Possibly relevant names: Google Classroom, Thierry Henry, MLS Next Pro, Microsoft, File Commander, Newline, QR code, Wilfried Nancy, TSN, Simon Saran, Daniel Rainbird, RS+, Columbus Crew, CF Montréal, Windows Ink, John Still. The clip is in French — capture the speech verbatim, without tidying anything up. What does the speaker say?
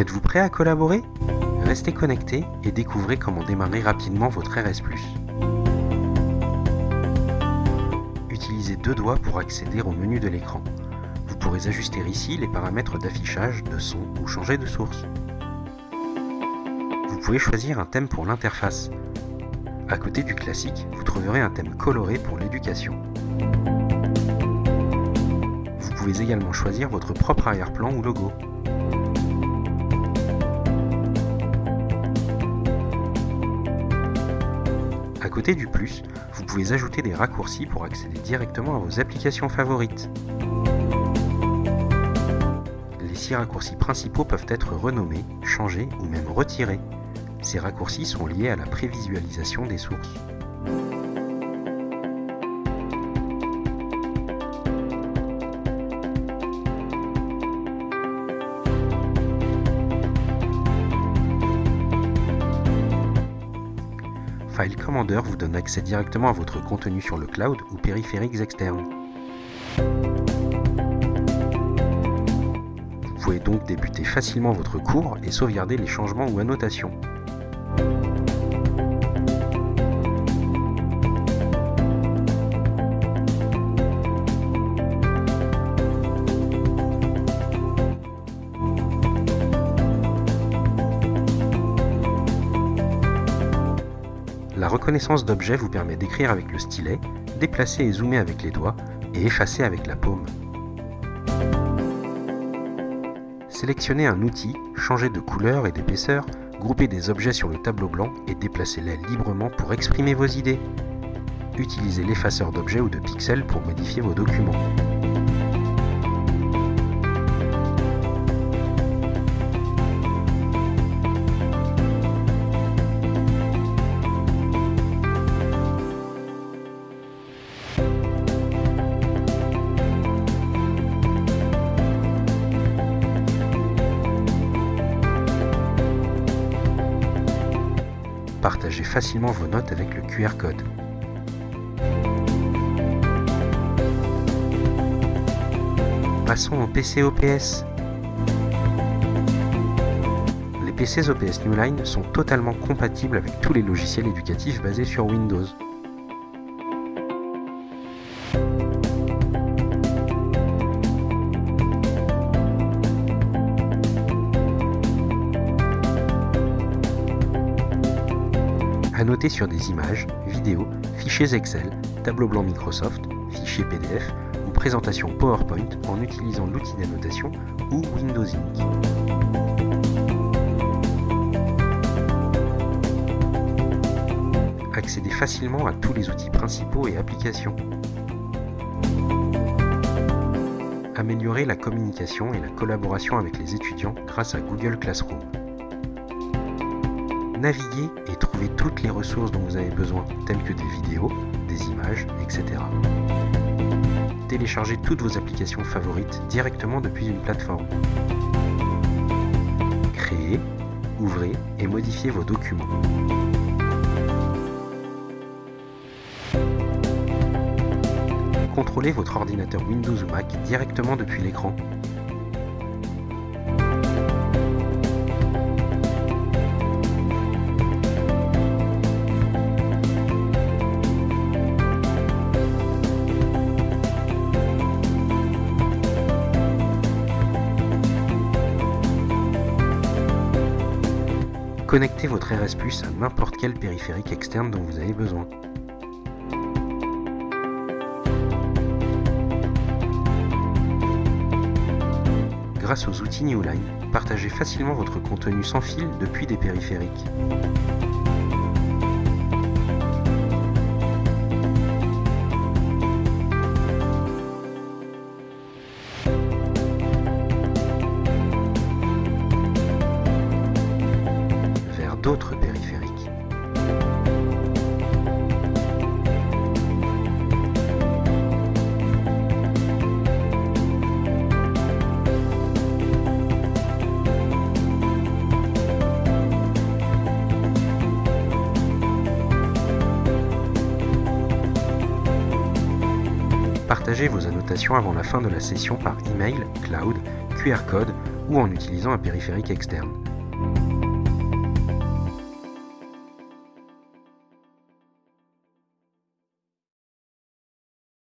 Êtes-vous prêt à collaborer? Restez connectés et découvrez comment démarrer rapidement votre R S plus. Utilisez deux doigts pour accéder au menu de l'écran. Vous pourrez ajuster ici les paramètres d'affichage, de son ou changer de source. Vous pouvez choisir un thème pour l'interface. À côté du classique, vous trouverez un thème coloré pour l'éducation. Vous pouvez également choisir votre propre arrière-plan ou logo. À côté du plus, vous pouvez ajouter des raccourcis pour accéder directement à vos applications favorites. Les six raccourcis principaux peuvent être renommés, changés ou même retirés. Ces raccourcis sont liés à la prévisualisation des sources. File Commander vous donne accès directement à votre contenu sur le cloud ou périphériques externes. Vous pouvez donc débuter facilement votre cours et sauvegarder les changements ou annotations. La reconnaissance d'objets vous permet d'écrire avec le stylet, déplacer et zoomer avec les doigts et effacer avec la paume. Sélectionnez un outil, changez de couleur et d'épaisseur, groupez des objets sur le tableau blanc et déplacez-les librement pour exprimer vos idées. Utilisez l'effaceur d'objets ou de pixels pour modifier vos documents. Partagez facilement vos notes avec le Q R code. Passons au P C O P S. Les P Cs O P S Newline sont totalement compatibles avec tous les logiciels éducatifs basés sur Windows. Annoter sur des images, vidéos, fichiers Excel, tableau blanc Microsoft, fichiers P D F ou présentation PowerPoint en utilisant l'outil d'annotation ou Windows Ink. Accédez facilement à tous les outils principaux et applications. Améliorez la communication et la collaboration avec les étudiants grâce à Google Classroom. Naviguer et trouver toutes les ressources dont vous avez besoin, telles que des vidéos, des images, et cetera. Téléchargez toutes vos applications favorites directement depuis une plateforme. Créez, ouvrez et modifiez vos documents. Contrôlez votre ordinateur Windows ou Mac directement depuis l'écran. Connectez votre R S plus à n'importe quel périphérique externe dont vous avez besoin. Grâce aux outils Newline, partagez facilement votre contenu sans fil depuis des périphériques. D'autres périphériques. Partagez vos annotations avant la fin de la session par email, cloud, Q R code ou en utilisant un périphérique externe.